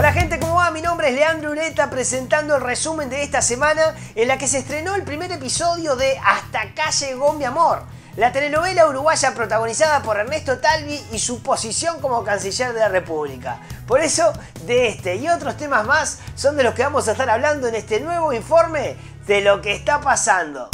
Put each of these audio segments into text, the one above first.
Hola gente, ¿cómo va? Mi nombre es Leandro Ureta presentando el resumen de esta semana en la que se estrenó el primer episodio de Hasta Calle Gombe Amor, la telenovela uruguaya protagonizada por Ernesto Talvi y su posición como canciller de la República. Por eso, de este y otros temas más son de los que vamos a estar hablando en este nuevo informe de lo que está pasando.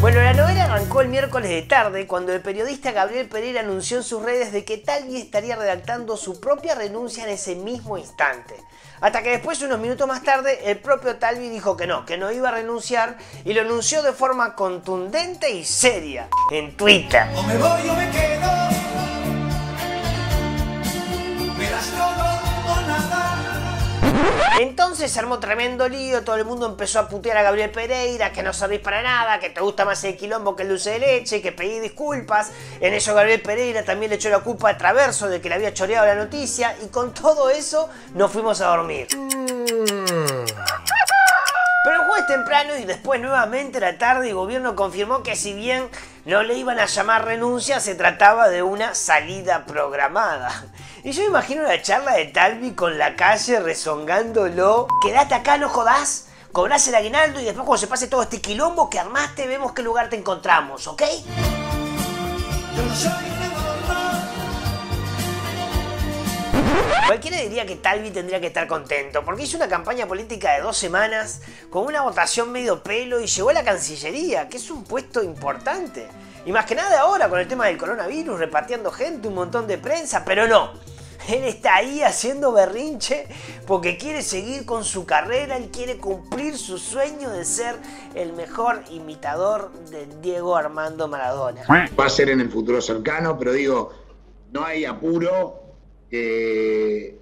Bueno, la novela arrancó el miércoles de tarde cuando el periodista Gabriel Pereira anunció en sus redes de que Talvi estaría redactando su propia renuncia en ese mismo instante. Hasta que después, unos minutos más tarde, el propio Talvi dijo que no iba a renunciar y lo anunció de forma contundente y seria en Twitter. O me voy o me quedo, me das todo o nada. Entonces se armó tremendo lío, todo el mundo empezó a putear a Gabriel Pereira, que no servís para nada, que te gusta más el quilombo que el dulce de leche, que pedí disculpas. En eso Gabriel Pereira también le echó la culpa a Traverso de que le había choreado la noticia y con todo eso nos fuimos a dormir. Pero el jueves temprano y después nuevamente la tarde el gobierno confirmó que si bien no le iban a llamar renuncia, se trataba de una salida programada. Y yo imagino la charla de Talvi con la calle rezongándolo. Quédate acá, no jodás, cobrás el aguinaldo y después cuando se pase todo este quilombo que armaste vemos qué lugar te encontramos, ¿ok? Yo no soy una. Cualquiera diría que Talvi tendría que estar contento porque hizo una campaña política de 2 semanas con una votación medio pelo y llegó a la Cancillería, que es un puesto importante. Y más que nada ahora con el tema del coronavirus, repartiendo gente, un montón de prensa, pero no. Él está ahí haciendo berrinche porque quiere seguir con su carrera, él quiere cumplir su sueño de ser el mejor imitador de Diego Armando Maradona. Va a ser en el futuro cercano, pero digo, no hay apuro, pero...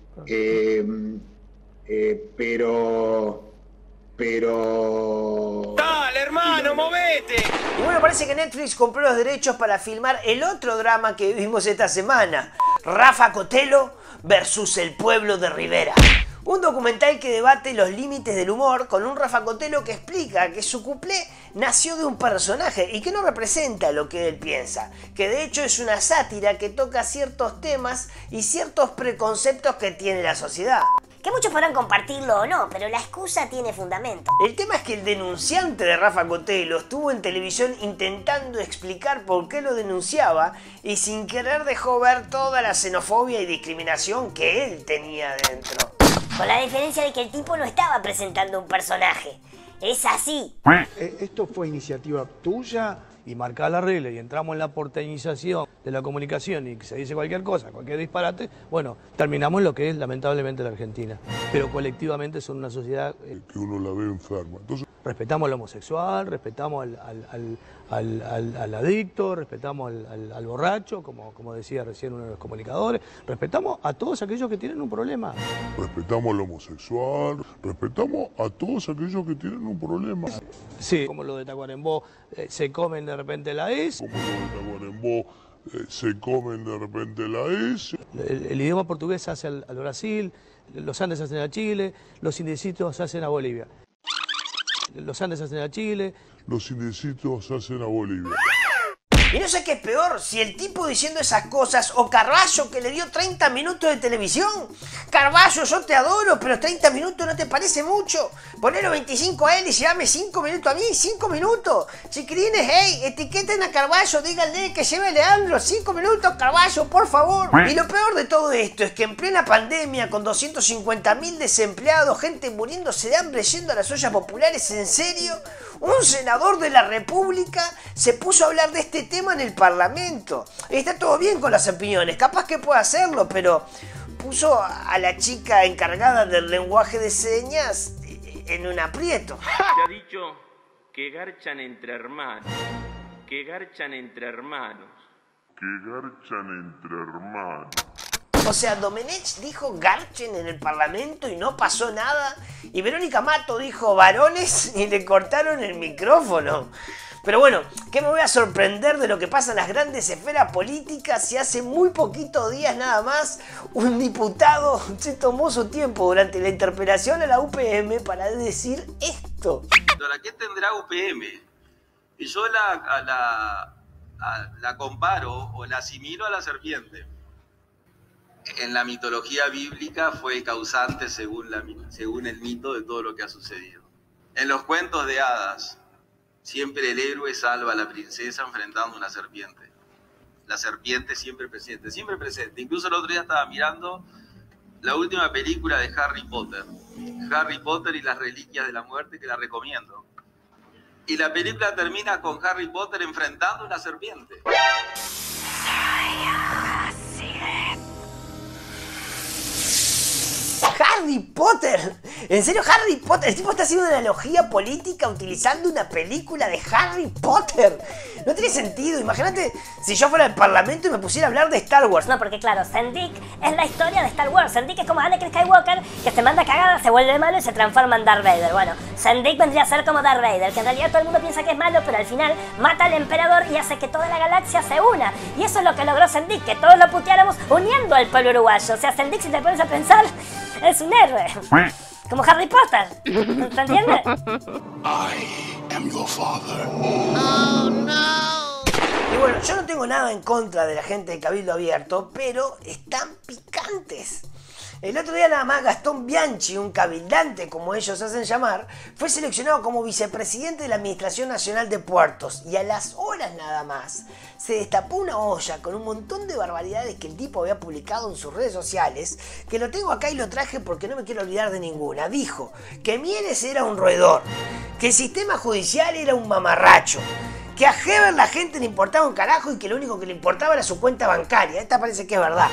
¡Dale, hermano, movete! Y bueno, parece que Netflix compró los derechos para filmar el otro drama que vimos esta semana. Rafa Cotelo versus el pueblo de Rivera. Un documental que debate los límites del humor con un Rafa Cotelo que explica que su cuplé nació de un personaje y que no representa lo que él piensa. Que de hecho es una sátira que toca ciertos temas y ciertos preconceptos que tiene la sociedad. Que muchos podrán compartirlo o no, pero la excusa tiene fundamento. El tema es que el denunciante de Rafa Cotelo estuvo en televisión intentando explicar por qué lo denunciaba y sin querer dejó ver toda la xenofobia y discriminación que él tenía dentro. Con la diferencia de que el tipo no estaba presentando un personaje. Es así. Esto fue iniciativa tuya y marcá la regla y entramos en la porteñización de la comunicación y se dice cualquier cosa, cualquier disparate. Bueno, terminamos lo que es lamentablemente la Argentina, pero colectivamente son una sociedad que uno la ve enferma. Entonces... Respetamos al homosexual, respetamos al adicto, respetamos al borracho, como decía recién uno de los comunicadores, respetamos a todos aquellos que tienen un problema. Respetamos al homosexual, respetamos a todos aquellos que tienen un problema. Sí, como lo de Tacuarembó, se comen de repente la S. Como lo de Tacuarembó, se comen de repente la S. El idioma portugués se hace al Brasil, los Andes se hacen a Chile, los indecitos se hacen a Bolivia. Los Andes hacen a Chile. Los indecitos hacen a Bolivia. Y no sé qué es peor, si el tipo diciendo esas cosas o Carballo que le dio 30 minutos de televisión. Carballo, yo te adoro, pero 30 minutos no te parece mucho. Ponelo 25 a él y llévame 5 minutos a mí, 5 minutos. Chiquirines, hey, etiqueten a Carballo, díganle que lleve a Leandro 5 minutos, Carballo, por favor. Y lo peor de todo esto es que en plena pandemia, con 250.000 desempleados, gente muriéndose de hambre yendo a las ollas populares, en serio, un senador de la República se puso a hablar de este tema en el Parlamento. Está todo bien con las opiniones, capaz que pueda hacerlo, pero puso a la chica encargada del lenguaje de señas en un aprieto. Se ha dicho que garchan entre hermanos, que garchan entre hermanos, que garchan entre hermanos. O sea, Domenech dijo garchen en el Parlamento y no pasó nada, y Verónica Mato dijo varones y le cortaron el micrófono. Pero bueno, ¿qué me voy a sorprender de lo que pasa en las grandes esferas políticas si hace muy poquitos días nada más un diputado se tomó su tiempo durante la interpelación a la UPM para decir esto? ¿Para qué tendrá UPM? Y yo a la la comparo o la asimilo a la serpiente. En la mitología bíblica fue causante, según el mito, de todo lo que ha sucedido. En los cuentos de hadas, siempre el héroe salva a la princesa enfrentando una serpiente. La serpiente siempre presente. Incluso el otro día estaba mirando la última película de Harry Potter. Harry Potter y las reliquias de la muerte, que la recomiendo. Y la película termina con Harry Potter enfrentando una serpiente. Harry Potter, en serio, Harry Potter, el tipo está haciendo una analogía política utilizando una película de Harry Potter. No tiene sentido. Imagínate si yo fuera al parlamento y me pusiera a hablar de Star Wars. No, porque claro, Sendic es la historia de Star Wars. Sendic es como Anakin Skywalker, que se manda cagada, se vuelve malo y se transforma en Darth Vader. Bueno, Sendic vendría a ser como Darth Vader, que en realidad todo el mundo piensa que es malo, pero al final mata al emperador y hace que toda la galaxia se una. Y eso es lo que logró Sendic, que todos lo puteáramos uniendo al pueblo uruguayo. O sea, Sendic, si te pones a pensar, es un héroe. Como Harry Potter. ¿Se entiende? I am your father. Oh, no. Y bueno, yo no tengo nada en contra de la gente de Cabildo Abierto, pero están picantes. El otro día nada más Gastón Bianchi, un cabildante como ellos hacen llamar, fue seleccionado como vicepresidente de la Administración Nacional de Puertos. Y a las horas nada más se destapó una olla con un montón de barbaridades que el tipo había publicado en sus redes sociales, que lo tengo acá y lo traje porque no me quiero olvidar de ninguna. Dijo que Mieres era un roedor, que el sistema judicial era un mamarracho, que a Heber la gente le importaba un carajo y que lo único que le importaba era su cuenta bancaria. Esta parece que es verdad.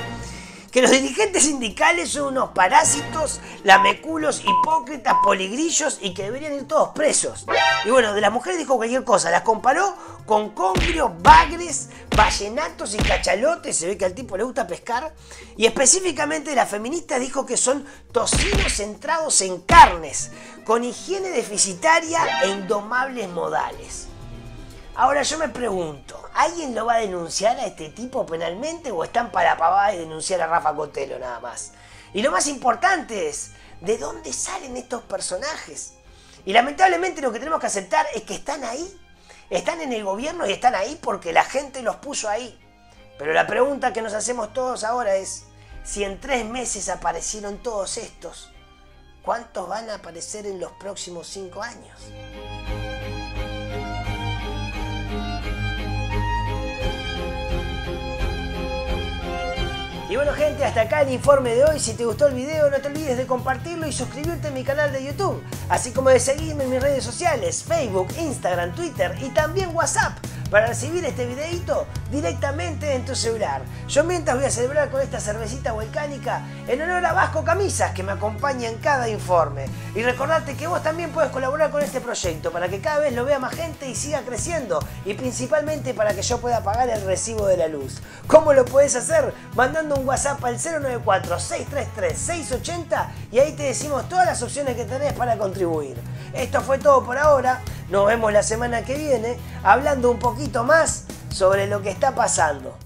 Que los dirigentes sindicales son unos parásitos, lameculos, hipócritas, poligrillos y que deberían ir todos presos. Y bueno, de las mujeres dijo cualquier cosa, las comparó con congrios, bagres, vallenatos y cachalotes, se ve que al tipo le gusta pescar. Y específicamente de las feministas dijo que son tocinos centrados en carnes, con higiene deficitaria e indomables modales. Ahora yo me pregunto, ¿alguien lo va a denunciar a este tipo penalmente o están para pavada y denunciar a Rafa Cotelo nada más? Y lo más importante es, ¿de dónde salen estos personajes? Y lamentablemente lo que tenemos que aceptar es que están ahí, están en el gobierno y están ahí porque la gente los puso ahí. Pero la pregunta que nos hacemos todos ahora es, si en 3 meses aparecieron todos estos, ¿cuántos van a aparecer en los próximos 5 años? Y bueno gente, hasta acá el informe de hoy. Si te gustó el video no te olvides de compartirlo y suscribirte a mi canal de YouTube, así como de seguirme en mis redes sociales, Facebook, Instagram, Twitter y también WhatsApp, para recibir este videito directamente en tu celular. Yo mientras voy a celebrar con esta cervecita volcánica en honor a Vasco Camisas, que me acompaña en cada informe. Y recordarte que vos también podés colaborar con este proyecto para que cada vez lo vea más gente y siga creciendo, y principalmente para que yo pueda pagar el recibo de la luz. ¿Cómo lo podés hacer? Mandando un WhatsApp al 094-633-680 y ahí te decimos todas las opciones que tenés para contribuir. Esto fue todo por ahora. Nos vemos la semana que viene hablando un poquito más sobre lo que está pasando.